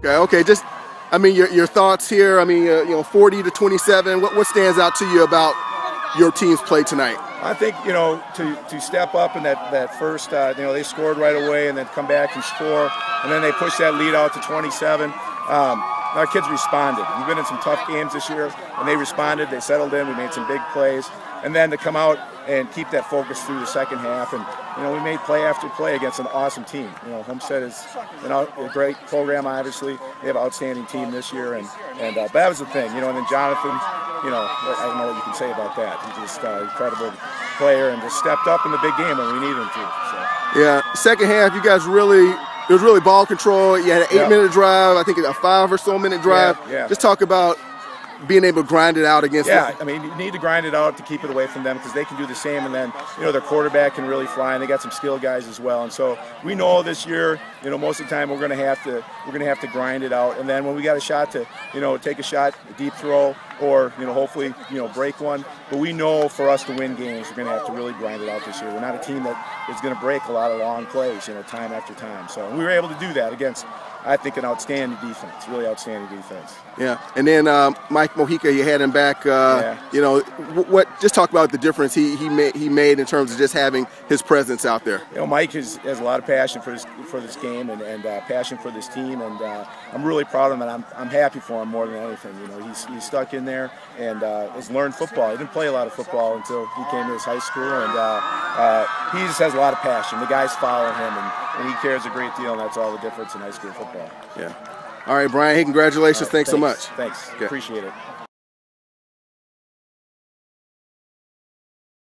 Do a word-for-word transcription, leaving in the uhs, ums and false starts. Okay, okay. Just, I mean, your, your thoughts here. I mean, uh, you know, forty to twenty-seven. What what stands out to you about your team's play tonight? I think, you know, to, to step up in that, that first, uh, you know, they scored right away and then come back and score. And then they push that lead out to twenty-seven. Um, our kids responded. We've been in some tough games this year, and they responded. They settled in. We made some big plays. And then to come out and keep that focus through the second half. And, you know, we made play after play against an awesome team. You know, Homestead is an out, a great program, obviously. They have an outstanding team this year. And, and uh, that was the thing, you know. And then Jonathan, you know, I don't know what you can say about that. He's just an uh, incredible player and just stepped up in the big game when we needed him to. So. Yeah, second half, you guys really – it was really ball control. You had an eight-minute yep. drive, I think a five or so minute drive. Yeah, yeah. Just talk about being able to grind it out against yeah, them. Yeah, I mean, you need to grind it out to keep it away from them because they can do the same. And then, you know, their quarterback can really fly, and they got some skilled guys as well. And so we know this year, you know, most of the time we're going to have to we're going to have to grind it out. And then when we got a shot to, you know, take a shot, a deep throw, or, you know, hopefully, you know, break one. But we know for us to win games, we're going to have to really grind it out this year. We're not a team that is going to break a lot of long plays, you know, time after time. So we were able to do that against, I think, an outstanding defense, really outstanding defense. Yeah, and then um, Mike Mojica, you had him back. Uh, yeah. You know, what? Just talk about the difference he he made he made in terms of just having his presence out there. You know, Mike has, has a lot of passion for this for this game and and uh, passion for this team, and uh, I'm really proud of him, and I'm I'm happy for him more than anything. You know, he's he's stuck in there and uh, has learned football. He didn't play a lot of football until he came to his high school, and uh, uh, he just has a lot of passion. The guys follow him, and, and he cares a great deal, and that's all the difference in high school football. Yeah. All right, Brian, hey, congratulations. All right, thanks, thanks so much. Thanks. Okay. Appreciate it.